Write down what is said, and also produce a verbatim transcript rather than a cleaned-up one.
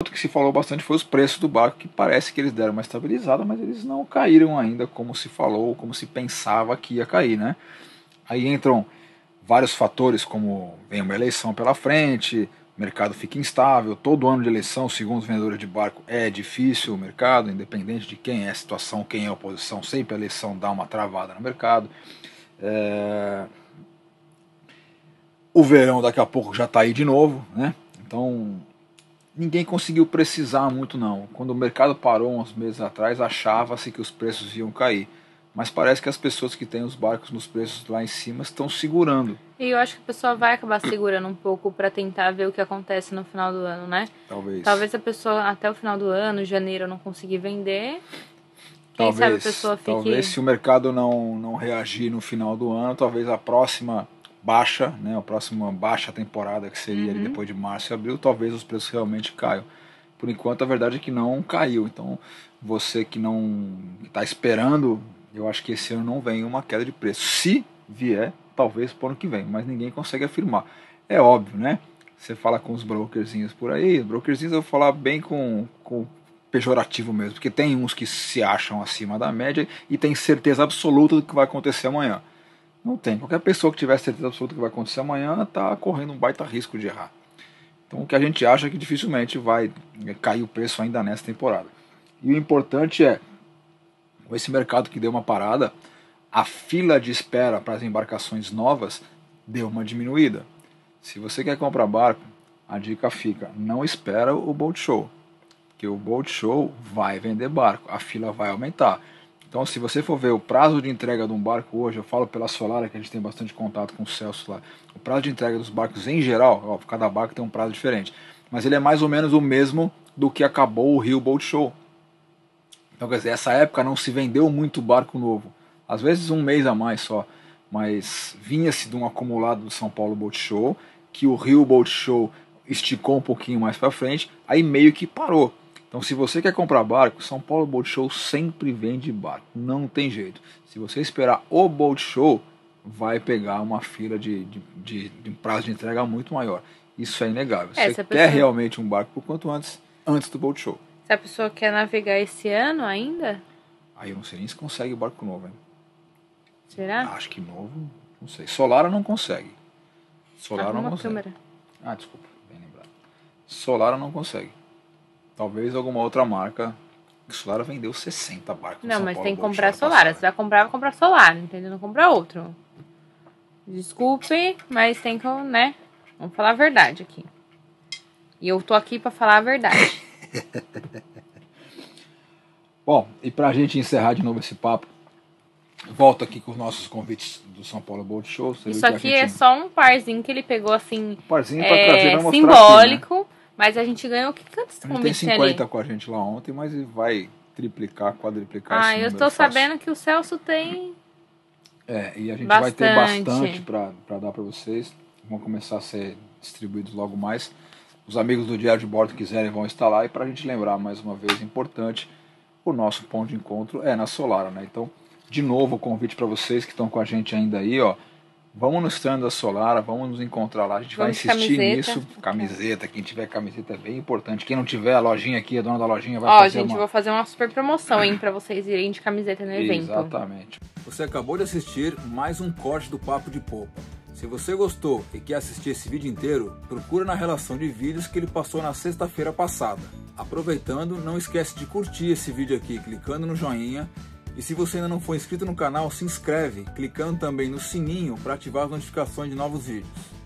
Outro que se falou bastante foi os preços do barco, que parece que eles deram uma estabilizada, mas eles não caíram ainda como se falou, como se pensava que ia cair, né? Aí entram vários fatores, como vem uma eleição pela frente, o mercado fica instável, todo ano de eleição, segundo os vendedores de barco, é difícil o mercado, independente de quem é a situação, quem é a oposição, sempre a eleição dá uma travada no mercado. É... O verão daqui a pouco já está aí de novo, né? Então... ninguém conseguiu precisar muito não. Quando o mercado parou uns meses atrás, achava-se que os preços iam cair. Mas parece que as pessoas que têm os barcos nos preços lá em cima estão segurando. E eu acho que a pessoa vai acabar segurando um pouco para tentar ver o que acontece no final do ano, né? Talvez. Talvez a pessoa até o final do ano, janeiro, não conseguir vender. Quem talvez, sabe a pessoa fique... Talvez se o mercado não, não reagir no final do ano, talvez a próxima... baixa, né, a próxima baixa temporada que seria uhum. ali depois de março e abril, talvez os preços realmente caiam. Por enquanto a verdade é que não caiu, então você que não está esperando, eu acho que esse ano não vem uma queda de preço. Se vier, talvez para o ano que vem, mas ninguém consegue afirmar. É óbvio, né? Você fala com os brokerzinhos por aí, os brokerzinhos eu vou falar bem com, com pejorativo mesmo, porque tem uns que se acham acima da média e tem certeza absoluta do que vai acontecer amanhã. Não tem. Qualquer pessoa que tiver certeza absoluta que vai acontecer amanhã está correndo um baita risco de errar. Então o que a gente acha é que dificilmente vai cair o preço ainda nessa temporada. E o importante é, com esse mercado que deu uma parada, a fila de espera para as embarcações novas deu uma diminuída. Se você quer comprar barco, a dica fica, não espera o Boat Show, porque o Boat Show vai vender barco, a fila vai aumentar. Então se você for ver o prazo de entrega de um barco hoje, eu falo pela Solara, que a gente tem bastante contato com o Celso lá, o prazo de entrega dos barcos em geral, ó, cada barco tem um prazo diferente, mas ele é mais ou menos o mesmo do que acabou o Rio Boat Show. Então quer dizer, essa época não se vendeu muito barco novo, às vezes um mês a mais só, mas vinha-se de um acumulado do São Paulo Boat Show, que o Rio Boat Show esticou um pouquinho mais para frente, aí meio que parou. Então se você quer comprar barco, São Paulo Boat Show sempre vende barco, não tem jeito. Se você esperar o Boat Show, vai pegar uma fila de, de, de, de prazo de entrega muito maior. Isso é inegável. É, você quer pessoa... realmente um barco por quanto antes, antes do Boat Show. Se a pessoa quer navegar esse ano ainda? Aí eu não sei nem se consegue barco novo, hein? Será? Acho que novo, não sei. Solara não consegue. Solara Arruma não consegue. Câmera. Ah, desculpa, bem lembrado. Solara não consegue. Talvez alguma outra marca. O Solara vendeu sessenta barcos. Não, mas tem que comprar Solara. Se vai comprar, vai comprar Solara, entendeu? Não comprar outro. Desculpe, mas tem que, né? Vamos falar a verdade aqui. E eu tô aqui pra falar a verdade. Bom, e pra gente encerrar de novo esse papo, volto aqui com os nossos convites do São Paulo Boat Show. Isso aqui é só um parzinho que ele pegou assim. Um parzinho pra trazer, vamos mostrar simbólico. Aqui, né? Mas a gente ganhou o que antes do convite tem cinquenta ali? Com a gente lá ontem, mas vai triplicar, quadriplicar. Ah, eu estou sabendo que o Celso tem. É, e a gente bastante. vai ter bastante para dar para vocês. Vão começar a ser distribuídos logo mais. Os amigos do Diário de Bordo quiserem vão estar lá. E para a gente lembrar mais uma vez, importante, o nosso ponto de encontro é na Solara, né? Então, de novo, o convite para vocês que estão com a gente ainda aí, ó. Vamos no stand da Solara, vamos nos encontrar lá, a gente vamos vai insistir nisso. Camiseta, quem tiver camiseta é bem importante. Quem não tiver, a lojinha aqui, a dona da lojinha vai Ó, fazer Ó, gente, uma... vou fazer uma super promoção, hein, pra vocês irem de camiseta no evento. Exatamente. Você acabou de assistir mais um corte do Papo de Popa. Se você gostou e quer assistir esse vídeo inteiro, procura na relação de vídeos que ele passou na sexta-feira passada. Aproveitando, não esquece de curtir esse vídeo aqui, clicando no joinha. E se você ainda não for inscrito no canal, se inscreve, clicando também no sininho para ativar as notificações de novos vídeos.